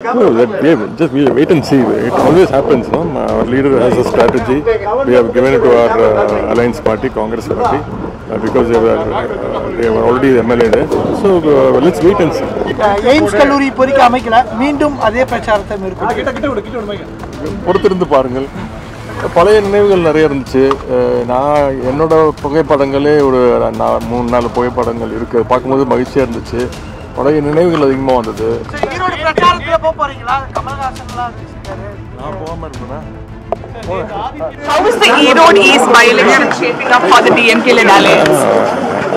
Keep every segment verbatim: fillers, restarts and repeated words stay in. No, that, yeah, just we wait and see. It always happens, no? Our leader has a strategy. We have given it to our uh, alliance party, Congress party, uh, because they were uh, they were already the M L A there. So uh, let's wait and see. AIIMS Kaluri porika amaikala meendum adhe pracharatha merukku. Kitta kitta odu kitta odu maika. Poruthirindu paarungal. பழைய நினைவுகள் நிறைய இருந்துச்சு. நான் என்னோட புகைப்படங்களே ஒரு மூணு நாலு புகைப்படங்கள் இருக்கு. பார்க்கும்போது மகிழ்ச்சியா இருந்துச்சு. பழைய நினைவுகள் அதிகமா வந்தது. ஈரோடு பிரச்சாரத்துல போக போறீங்களா? கமல் ஹாசன்லாம் இருக்காரு. நான் போகாம இருப்பேனா? How is the Erode East by-election shaping up for the D M K led alliance?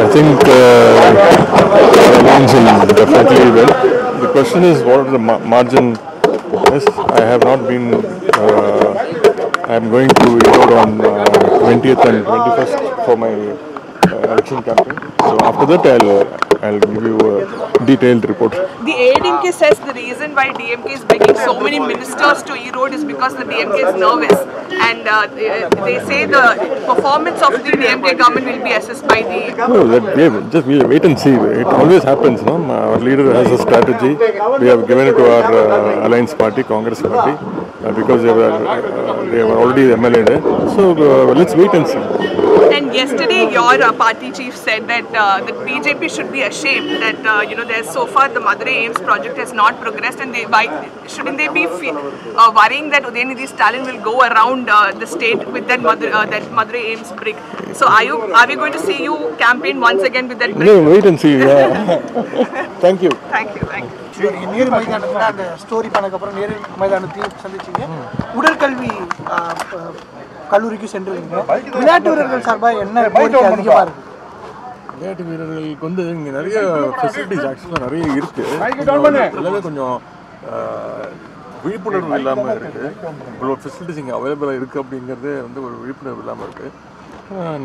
I think uh, the alliance will definitely win. The question is what are the ma margin? Yes, I have not been uh, I am going to Erode on uh, twentieth and twenty-first for my uh, election campaign. So after that, I'll I'll give you a detailed report. The A I A D M K says the reason why D M K is bringing so many ministers to Erode is because the D M K is nervous, and uh, they, they say the performance of the D M K government will be assessed by the. No, that, yeah, just we wait and see. It always happens, no? Our leader has a strategy. We have given it to our uh, alliance party, Congress party, uh, because they were uh, they were already the M L A there. So uh, let's wait and see. And yesterday, your uh, party chief said that uh, the B J P should be ashamed that uh, you know there's so far the Madurai A I I M S project has not progressed, and they why shouldn't they be uh, worrying that Udhayanidhi Stalin will go around uh, the state with that Madurai uh, that Madurai A I I M S brick? So are you are we going to see you campaign once again with that brick? No, wait and see. Yeah. Thank you. Thank you. Thank you. Near Maidanathil, the story panakapra near Maidanathil sandicheenga. Udal kalvi kalurikku sendreenga. Vilaattuvargal sarbai enna porikka adhigama irukku. Vilaattuvargalukku undu inga nariya facilities actually nariya irukku. Ellave konjam விழிப்புணர்வு இல்லாம இருக்கு. இவ்வளோ facilities இங்கே அவைலபிளாக இருக்குது அப்படிங்கிறது வந்து ஒரு விழிப்புணர்வு இல்லாமல் இருக்குது.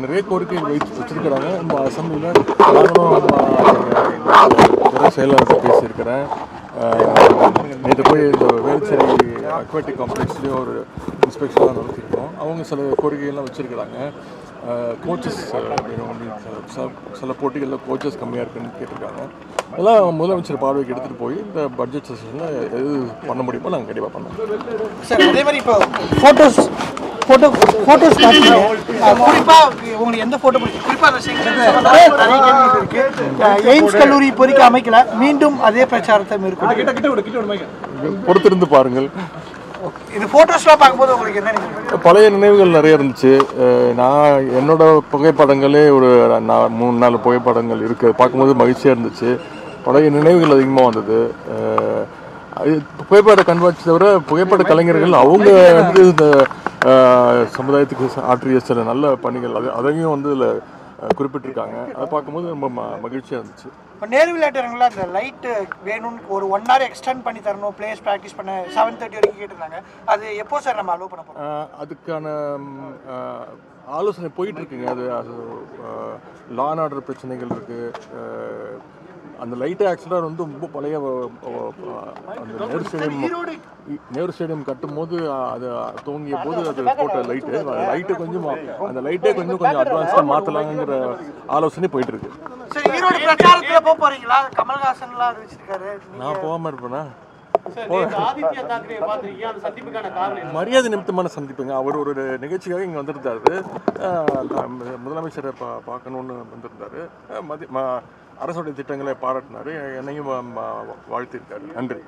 நிறைய கோரிக்கை வச்சு வச்சுருக்கிறாங்க. இந்த அசம்பிளியில் காரணமாக செயலாளர் பேசியிருக்கிறேன். நேற்று போய் இந்த வேளச்சேரி அக்வாட்டிக் காம்ப்ளெக்ஸ்லேயே ஒரு இன்ஸ்பெக்ஷன்லாம் நடத்திருக்கோம். அவங்க சில கோரிக்கைகள்லாம் வச்சுருக்கிறாங்க. கோச்சஸ் சில சில போட்டிகளில் கோச்சஸ் கம்மியாக இருக்குன்னு கேட்டிருக்காங்க. அதெல்லாம் முதலமைச்சர் பார்வைக்கு எடுத்துகிட்டு போய் இந்த பட்ஜெட் செஷனில் எது பண்ண முடியுமோ நாங்கள் கண்டிப்பாக பண்ணுவோம். சார் அதே மாதிரி இப்போ ஃபோட்டோஸ் ஃபோட்டோ ஃபோட்டோஸ் குறிப்பாக உங்களுக்கு எந்த ஃபோட்டோ பிடிக்கும்? குறிப்பாக எய்ம்ஸ் கல்லூரி பொறிக்க அமைக்கல மீண்டும் அதே பிரச்சாரத்தை மேற்கொள்ளும். பொறுத்திருந்து பாருங்கள். இது ஃபோட்டோஸ்லாம் பார்க்கும்போது உங்களுக்கு என்ன நினைக்கிறீங்க? பழைய நினைவுகள் நிறைய இருந்துச்சு. நான் என்னோட புகைப்படங்களே ஒரு மூணு நாலு புகைப்படங்கள் இருக்குது. பார்க்கும்போது மகிழ்ச்சியாக இருந்துச்சு. பழைய நினைவுகள் அதிகமாக வந்தது. புகைப்பட கண்காட்சி தவிர புகைப்பட கலைஞர்கள் அவங்க வந்து இந்த சமுதாயத்துக்கு ஆற்றிய சில நல்ல பணிகள் அது அதையும் வந்து இதில் குறிப்பிட்டிருக்காங்க. அதை பார்க்கும்போது ரொம்ப மகிழ்ச்சியாக இருந்துச்சு. இப்போ நேரு விளையாட்டுறவங்களா அந்த லைட்டு வேணும்னு ஒரு ஒன் ஹவர் எக்ஸ்டெண்ட் பண்ணி தரணும். பிளேஸ் ப்ராக்டிஸ் பண்ண செவன் தேர்ட்டி வரைக்கும் கேட்டிருந்தாங்க. அது எப்போ சார் நம்ம அலோவ் பண்ண போகிறோம்? அதுக்கான ஆலோசனை போயிட்டு இருக்குங்க. அது லா அண்ட் ஆர்டர் பிரச்சனைகள் இருக்குது. அந்த லைட்டு ஆக்சுவலாக வந்து ரொம்ப பழைய அந்த நேரு ஸ்டேடியம் நேரு ஸ்டேடியம் கட்டும்போது அது தோங்கிய போது அது போட்ட லைட்டு லைட்டு கொஞ்சம் அந்த லைட்டே கொஞ்சம் கொஞ்சம் அட்வான்ஸாக மாற்றலாங்கிற ஆலோசனை போயிட்டு இருக்கு. நான் போகாம இருப்பேனா? மரியாதை நிமித்தமான சந்திப்புங்க. அவர் ஒரு நிகழ்ச்சிக்காக இங்கே வந்திருந்தாரு. முதலமைச்சரை பார்க்கணும்னு வந்திருந்தாரு. அரசோடைய திட்டங்களை பாராட்டினாரு. என்னையும் வாழ்த்திருக்காரு. நன்றி.